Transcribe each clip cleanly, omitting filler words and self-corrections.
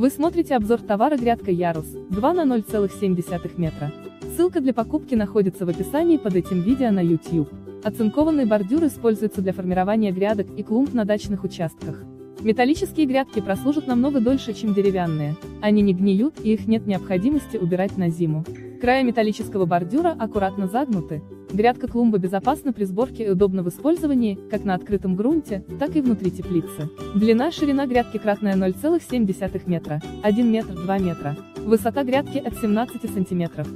Вы смотрите обзор товара грядка Ярус 2 на 0,7 метра. Ссылка для покупки находится в описании под этим видео на YouTube. Оцинкованный бордюр используется для формирования грядок и клумб на дачных участках. Металлические грядки прослужат намного дольше, чем деревянные. Они не гниют, и их нет необходимости убирать на зиму. Края металлического бордюра аккуратно загнуты. Грядка-клумба безопасна при сборке и удобна в использовании, как на открытом грунте, так и внутри теплицы. Длина, ширина грядки кратная 0,7 метра, 1 метр, 2 метра. Высота грядки от 17 сантиметров.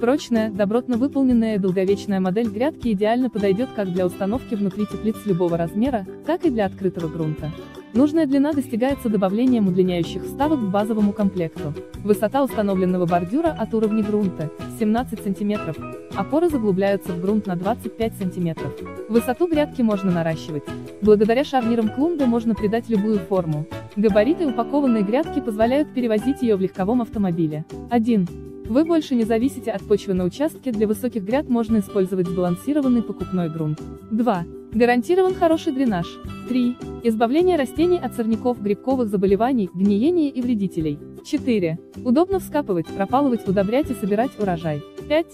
Прочная, добротно выполненная и долговечная модель грядки идеально подойдет как для установки внутри теплиц любого размера, так и для открытого грунта. Нужная длина достигается добавлением удлиняющих вставок к базовому комплекту. Высота установленного бордюра от уровня грунта – 17 см, опоры заглубляются в грунт на 25 см. Высоту грядки можно наращивать. Благодаря шарнирам клумбы можно придать любую форму. Габариты упакованной грядки позволяют перевозить ее в легковом автомобиле. 1. Вы больше не зависите от почвы на участке, для высоких гряд можно использовать сбалансированный покупной грунт. 2. Гарантирован хороший дренаж. 3. Избавление растений от сорняков, грибковых заболеваний, гниения и вредителей. 4. Удобно вскапывать, пропалывать, удобрять и собирать урожай. 5.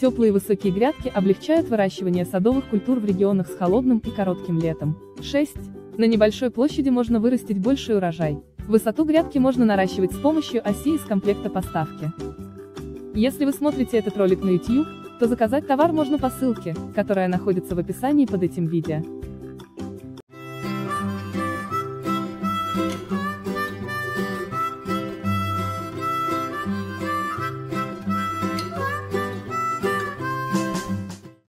Теплые высокие грядки облегчают выращивание садовых культур в регионах с холодным и коротким летом. 6. На небольшой площади можно вырастить больший урожай. Высоту грядки можно наращивать с помощью оси из комплекта поставки. Если вы смотрите этот ролик на YouTube, то заказать товар можно по ссылке, которая находится в описании под этим видео.